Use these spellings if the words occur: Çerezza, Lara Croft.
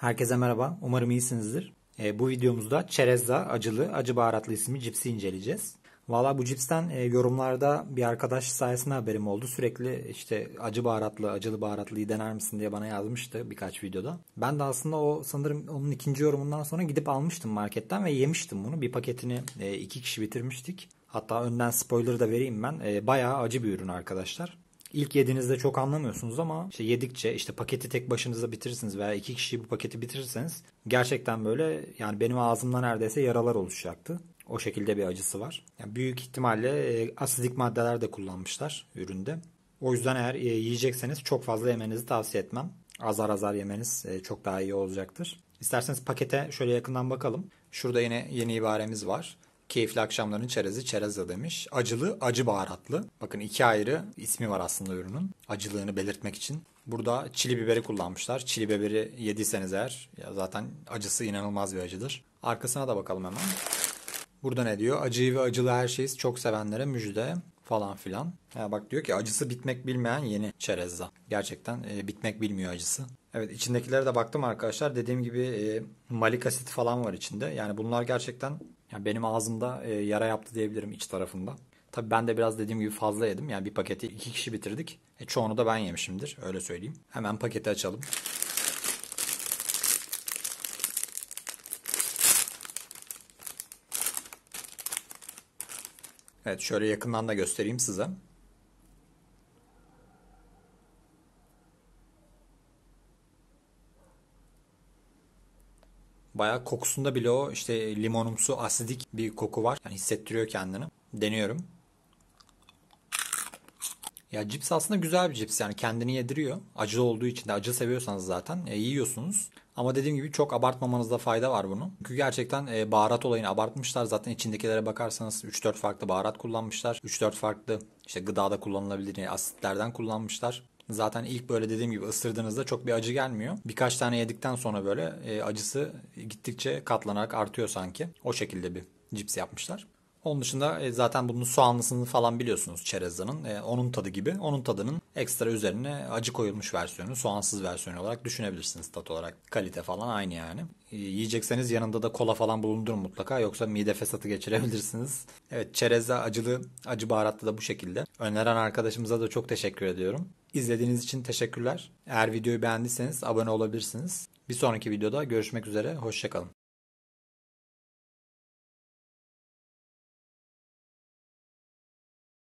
Herkese merhaba. Umarım iyisinizdir. Bu videomuzda Çerezza acılı, acı baharatlı isimli cipsi inceleyeceğiz. Valla bu cipsten yorumlarda bir arkadaş sayesinde haberim oldu. Sürekli işte acı baharatlı, acılı baharatlıyı dener misin diye bana yazmıştı birkaç videoda. Ben de aslında sanırım onun ikinci yorumundan sonra gidip almıştım marketten ve yemiştim bunu. Bir paketini 2 kişi bitirmiştik. Hatta önden spoiler da vereyim ben. Bayağı acı bir ürün arkadaşlar. İlk yediğinizde çok anlamıyorsunuz ama işte yedikçe işte paketi tek başınıza bitirirsiniz veya 2 kişi bu paketi bitirirseniz gerçekten böyle yani benim ağzımda neredeyse yaralar oluşacaktı. O şekilde bir acısı var. Yani büyük ihtimalle asidik maddeler de kullanmışlar üründe. O yüzden eğer yiyecekseniz çok fazla yemenizi tavsiye etmem. Azar azar yemeniz çok daha iyi olacaktır. İsterseniz pakete şöyle yakından bakalım. Şurada yine yeni ibaremiz var. Keyifli akşamların çerezi Çerezza demiş. Acılı, acı baharatlı. Bakın 2 ayrı ismi var aslında ürünün. Acılığını belirtmek için. Burada çili biberi kullanmışlar. Çili biberi yediyseniz eğer ya zaten acısı inanılmaz bir acıdır. Arkasına da bakalım hemen. Burada ne diyor? Acıyı ve acılı her şeyi çok sevenlere müjde falan filan. Ya bak diyor ki acısı bitmek bilmeyen yeni Çerezza. Gerçekten bitmek bilmiyor acısı. Evet, içindekilere de baktım arkadaşlar. Dediğim gibi malik asit falan var içinde. Yani bunlar gerçekten... Yani benim ağzımda yara yaptı diyebilirim iç tarafında. Tabii ben de biraz dediğim gibi fazla yedim. Yani bir paketi 2 kişi bitirdik. Çoğunu da ben yemişimdir. Öyle söyleyeyim. Hemen paketi açalım. Evet, şöyle yakından da göstereyim size. Bayağı kokusunda bile o işte limonumsu asidik bir koku var. Yani hissettiriyor kendini. Deniyorum. Ya cips aslında güzel bir cips. Yani kendini yediriyor. Acılı olduğu için de acı seviyorsanız zaten yiyorsunuz. Ama dediğim gibi çok abartmamanızda fayda var bunu. Çünkü gerçekten baharat olayını abartmışlar. Zaten içindekilere bakarsanız 3-4 farklı baharat kullanmışlar. 3-4 farklı işte gıdada kullanılabilir yani asitlerden kullanmışlar. Zaten ilk böyle dediğim gibi ısırdığınızda çok bir acı gelmiyor. Birkaç tane yedikten sonra böyle acısı gittikçe katlanarak artıyor sanki. O şekilde bir cips yapmışlar. Onun dışında zaten bunun soğanlısını falan biliyorsunuz Çerezza'nın. Onun tadı gibi. Onun tadının ekstra üzerine acı koyulmuş versiyonu, soğansız versiyonu olarak düşünebilirsiniz tat olarak. Kalite falan aynı yani. Yiyecekseniz yanında da kola falan bulundurun mutlaka. Yoksa mide fesatı geçirebilirsiniz. Evet, Çerezza acılı, acı baharatlı da bu şekilde. Öneren arkadaşımıza da çok teşekkür ediyorum. İzlediğiniz için teşekkürler. Eğer videoyu beğendiyseniz abone olabilirsiniz. Bir sonraki videoda görüşmek üzere. Hoşça kalın.